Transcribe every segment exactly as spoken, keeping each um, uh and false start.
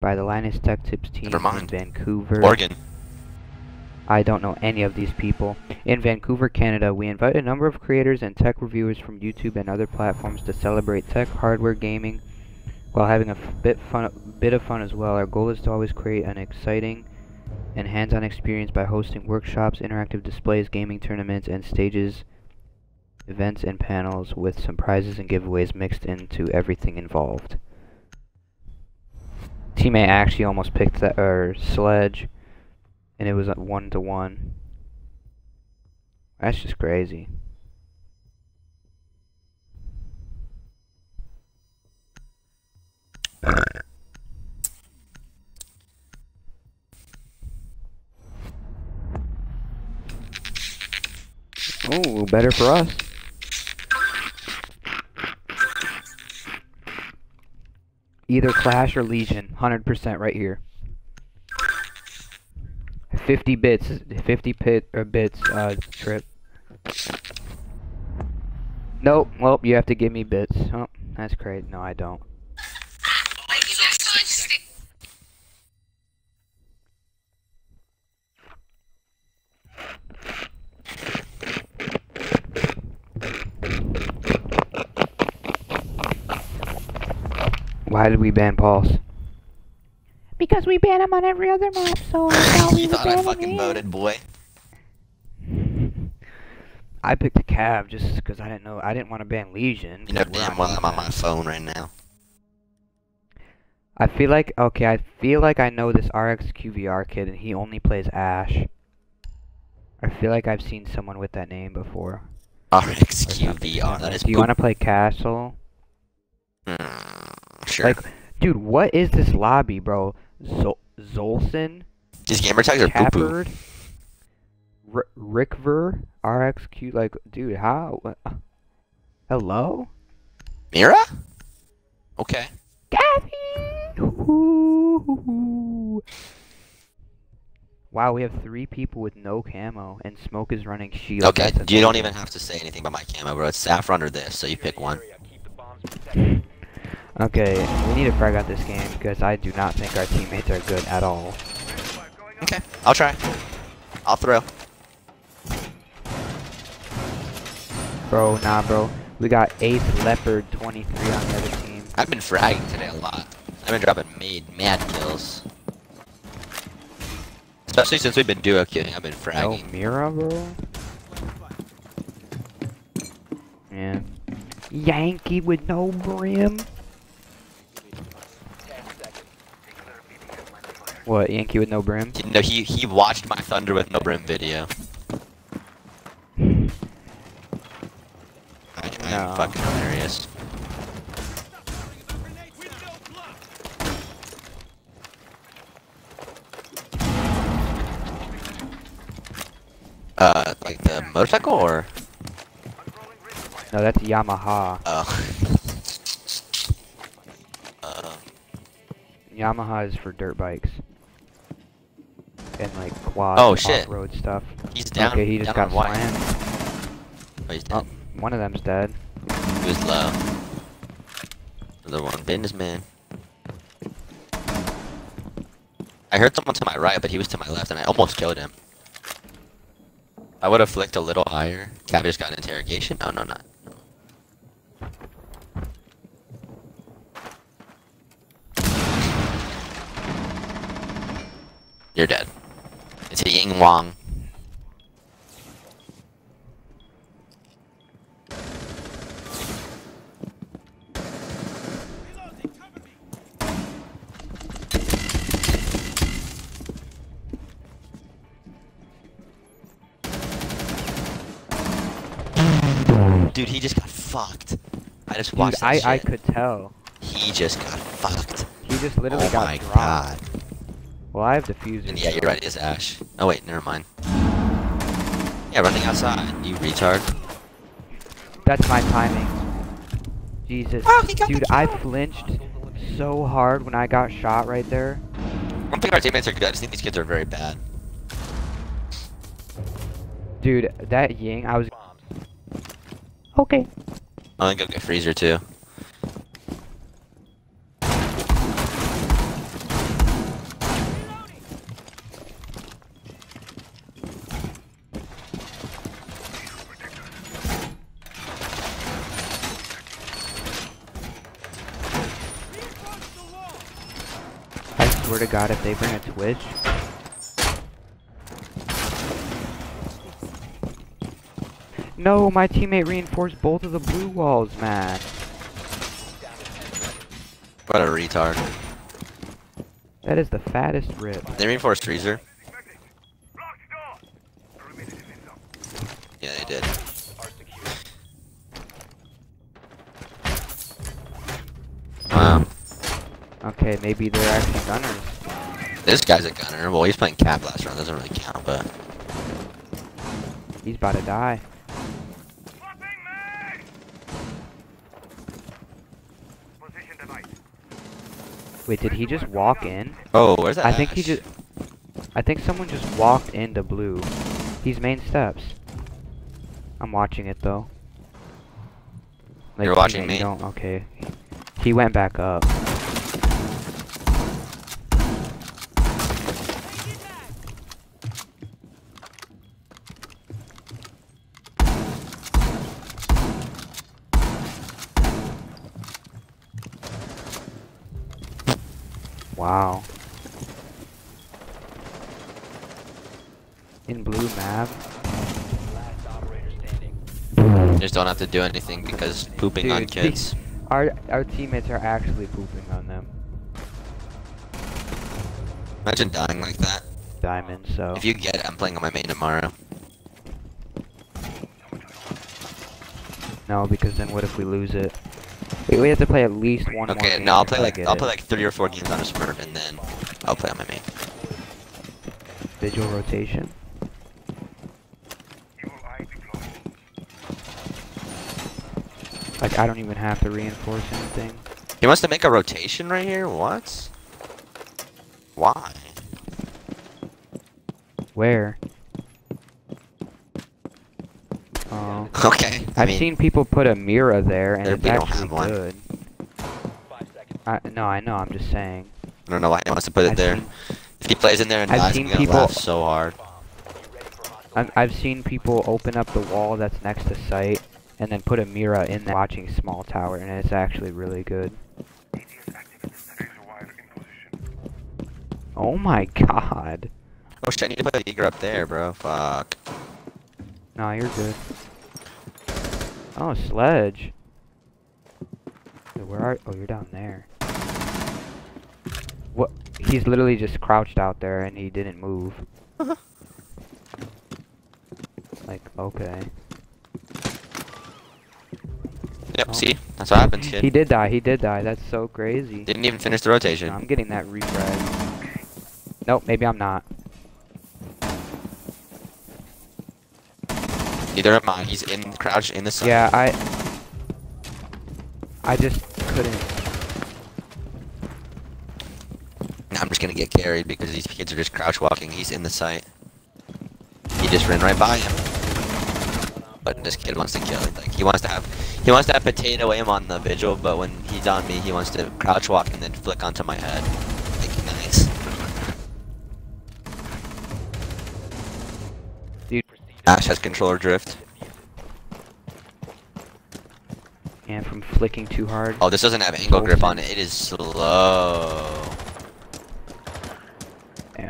by the Linus Tech Tips team in Vancouver, Oregon. I don't know any of these people. In Vancouver, Canada, we invite a number of creators and tech reviewers from YouTube and other platforms to celebrate tech, hardware, gaming, while having a bit, fun, bit of fun as well. Our goal is to always create an exciting and hands-on experience by hosting workshops, interactive displays, gaming tournaments, and stages, events, and panels with some prizes and giveaways mixed into everything involved. Teammate actually almost picked that, or Sledge, and it was one to one. That's just crazy. Oh, better for us. Either Clash or Legion, one hundred percent right here. fifty bits, fifty pit or bits. Uh, trip. Nope. Well, you have to give me bits. Oh, that's great. No, I don't. Why did we ban Pulse? Because we ban him on every other map, so I thought we you thought I fucking voted, boy. I picked a Cav just because I didn't know I didn't want to ban Legion. You know, damn well I'm on my phone right now. I feel like okay, I feel like I know this R X Q V R kid, and he only plays Ash. I feel like I've seen someone with that name before. R X Q V R. That is. Do you want to play Castle? Mm, sure. Like, dude, what is this lobby, bro? Zol Zolson? These gamer tags are poo-poo. Rickver? R X Q? Like, dude, how? What? Hello? Mira? Okay. Gaffy! Wow, we have three people with no camo, and Smoke is running shield. Okay, you thing. Don't even have to say anything about my camo, bro. It's Saffron or this, so you pick one. Okay, we need to frag out this game because I do not think our teammates are good at all. Okay, I'll try. I'll throw. Bro, nah, bro. We got eighth Leopard twenty-three on the other team. I've been fragging today a lot. I've been dropping made mad kills. Especially since we've been duo killing, I've been fragging. Oh, Mira, bro? Yeah. Yankee with no brim. What, Yankee with no brim? No, he he watched my Thunder with no brim video. I, I no. am fucking hilarious. Uh, like the motorcycle or? No, that's Yamaha. Oh. uh. Yamaha is for dirt bikes. And like quad oh, shit. off road stuff. He's down. Okay, he just down got slammed. Oh, he's dead. Oh, one of them's dead. He was low. The one businessman. I heard someone to my right, but he was to my left, and I almost killed him. I would have flicked a little higher. Cap just got an interrogation? No, no, not. You're dead. It's a Ying Wong. Dude, he just got fucked. I just watched Dude, that I, shit. I could tell. He just got fucked. He just literally oh got dropped. Oh my god. Well, I have diffusers. And yeah, you're right, it is Ash. Oh wait, never mind. Yeah, running outside, you retard. That's my timing. Jesus. Oh, Dude, I flinched so hard when I got shot right there. I don't think our teammates are good, I just think these kids are very bad. Dude, that Ying, I was... Okay. I think I'll get Freezer too. swear to God, if they bring a Twitch. No, my teammate reinforced both of the blue walls, man. What a retard. That is the fattest rip. They reinforced freezer. Yeah, they did. Wow. Okay, maybe they're actually gunners. This guy's a gunner. Well, he's playing cap last round. Doesn't really count, but... he's about to die. Wait, did he just walk in? Oh, where's that? I think ash? he just. I think someone just walked into blue. These main steps. I'm watching it though. Like, you're watching me? Don't, okay. He went back up. Wow. In blue map. Just don't have to do anything because pooping Dude, on kids. Our our teammates are actually pooping on them. Imagine dying like that. Diamond, so. If you get it, I'm playing on my main tomorrow. No, because then what if we lose it? Wait, we have to play at least one okay, more Okay, no, I'll play like I'll it. play like three or four games on a spurt, and then I'll play on my main. Visual rotation. Like I don't even have to reinforce anything. He wants to make a rotation right here. What? Why? Where? Oh. Okay. I I've mean, seen people put a mirror there, and it's actually good. I, no, I know. I'm just saying. I don't know why he wants to put it I've there. Seen, if he plays in there and I've dies, seen I'm gonna people, laugh so hard. I'm, I've seen people open up the wall that's next to site, and then put a mirror in there watching small tower, and it's actually really good. Oh my God. Oh shit! I need to put a eager up there, bro. Fuck. Nah, you're good. Oh, sledge. Where are? Oh, you're down there. What? He's literally just crouched out there and he didn't move. Like, okay. Yep. Oh. See, that's what happens, kid. He did die. He did die. That's so crazy. Didn't even finish the rotation. No, I'm getting that refresh. Nope. Maybe I'm not. Neither am I. He's in crouched in the sun. Yeah, I. I just couldn't. Nah, I'm just gonna get carried because these kids are just crouch walking. He's in the sight. He just ran right by him. But this kid wants to kill it. Like he wants to have, he wants to have potato aim on the vigil. But when he's on me, he wants to crouch walk and then flick onto my head. Like nice. Ash has controller drift. And from flicking too hard. Oh, this doesn't have angle grip on it. It is slow. Damn.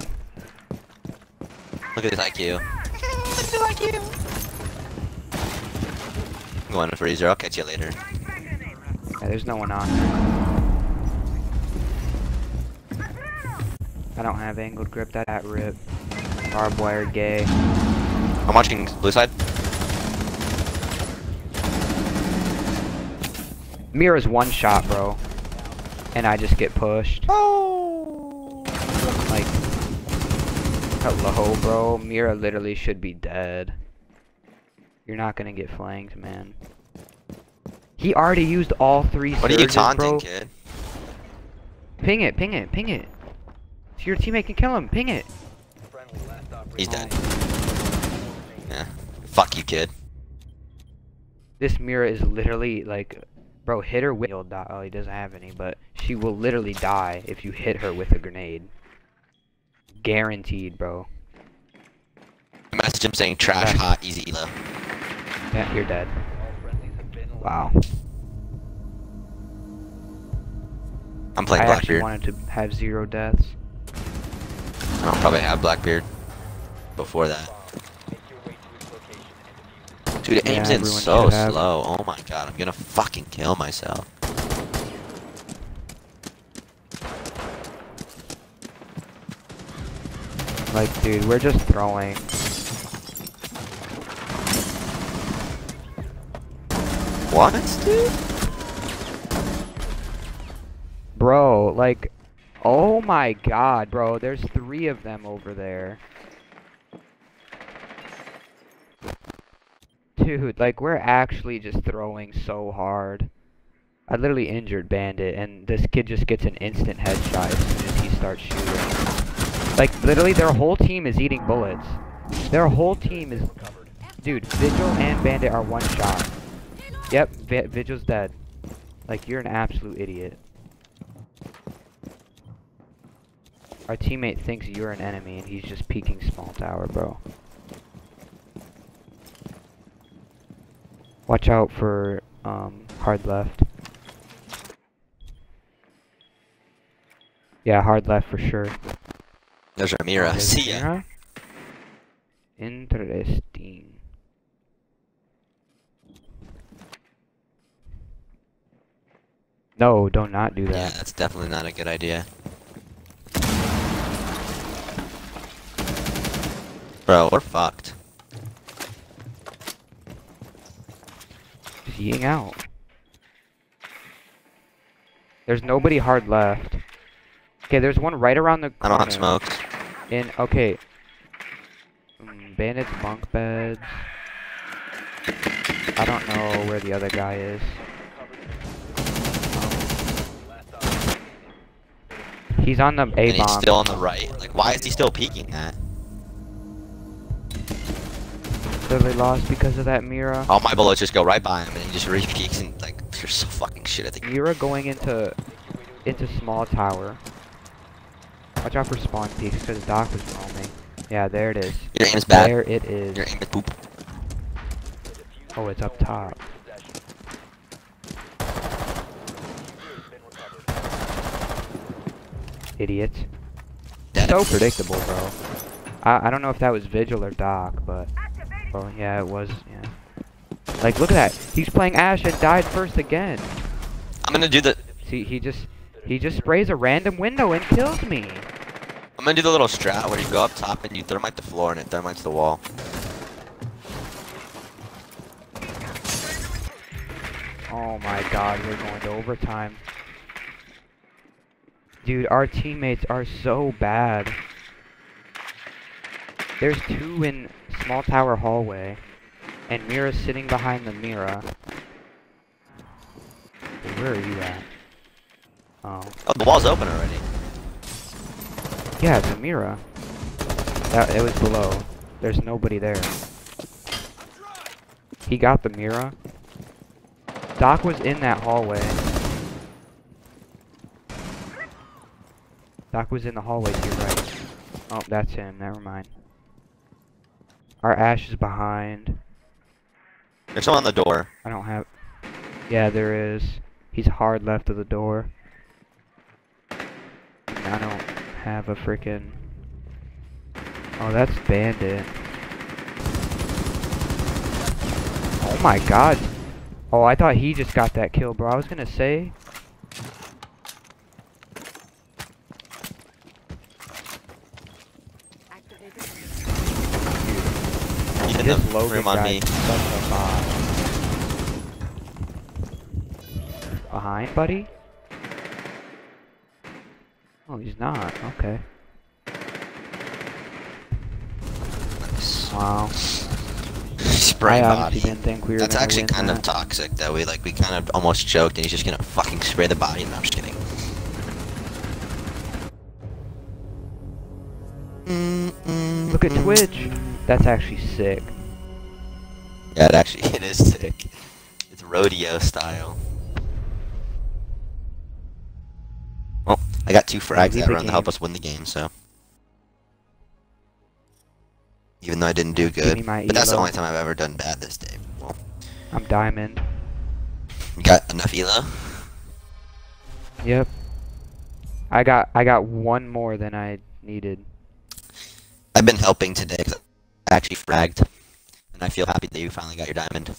Look at this I Q. Look at this I Q. I'm going to freezer. I'll catch you later. Yeah, there's no one on. I don't have angled grip. That at rip. Barbed wire gay. I'm watching blue side. Mira's one shot, bro. And I just get pushed. Oh! Like, hello, bro. Mira literally should be dead. You're not gonna get flanked, man. He already used all three surges, bro. What are you taunting, kid? Ping it, ping it, ping it. So your teammate can kill him. Ping it. He's dead. Yeah. Fuck you, kid. This mirror is literally like, bro, hit her with. He'll die. Oh, he doesn't have any, but she will literally die if you hit her with a grenade. Guaranteed, bro. Message him saying trash, yeah. Hot, easy, low. Yeah, you're dead. Wow. I'm playing Blackbeard. I actually wanted to have zero deaths. I'll probably have Blackbeard before that. Dude, it aims yeah, in so slow. Oh my god, I'm gonna fucking kill myself. Like, dude, we're just throwing. What, dude? Bro, like, oh my god, bro, there's three of them over there. Dude, like, we're actually just throwing so hard. I literally injured Bandit, and this kid just gets an instant headshot as soon as he starts shooting. Like, literally, their whole team is eating bullets. Their whole team is... Dude, Vigil and Bandit are one shot. Yep, Vi Vigil's dead. Like, you're an absolute idiot. Our teammate thinks you're an enemy, and he's just peeking small tower, bro. Watch out for, um, hard left. Yeah, hard left for sure. There's Amira. There's See ya. Amira? Interesting. No, don't not do that. Yeah, that's definitely not a good idea. Bro, we're fucked. Ying out. There's nobody hard left. Okay, there's one right around the corner. I don't have smokes. In okay. Mm, Bandits, bunk beds. I don't know where the other guy is. Um, he's on the A bomb. And he's still on the right. Like, why is he still peeking that? Literally lost because of that Mira. All my bullets just go right by him and he just re-peeks and like, you're so fucking shit at the game. Mira going into into small tower. Watch out for spawn peeks because Doc was roaming. Yeah, there it is. Your aim is bad. There it is. Your aim is poop. Oh, it's up top. Idiot. Dead. So predictable, bro. I, I don't know if that was Vigil or Doc, but... Oh, yeah, it was, yeah. Like, look at that. He's playing Ashe and died first again. I'm gonna do the... See, he just... He just sprays a random window and kills me. I'm gonna do the little strat where you go up top and you thermite the floor and it thermites the wall. Oh my god, we're going to overtime. Dude, our teammates are so bad. There's two in... small tower hallway, and Mira's sitting behind the Mira. Where are you at? Oh. Oh, the wall's open already. Yeah, the Mira. That, it was below. There's nobody there. He got the Mira. Doc was in that hallway. Doc was in the hallway to your right. Oh, that's him. Never mind. Our Ashe is behind. There's someone on the door. I don't have... Yeah, there is. He's hard left of the door. I don't have a freaking... Oh, that's Bandit. Oh my god. Oh, I thought he just got that kill, bro. I was gonna say... This Logan on me. Behind, buddy? Oh, he's not. Okay. Wow. Spray I body. Didn't think we were That's actually kind that. of toxic. That we like we kind of almost choked, and he's just gonna fucking spray the body. No, I'm just kidding. Mm-mm. Look at Twitch. That's actually sick. Yeah, it actually it is sick. It's rodeo style. Well, I got two frags that run to help us win the game, so. Even though I didn't do good. But that's the only time I've ever done bad this day. Well, I'm diamond. You got enough elo? Yep. I got I got one more than I needed. I've been helping today because I actually fragged, and I feel happy that you finally got your diamond.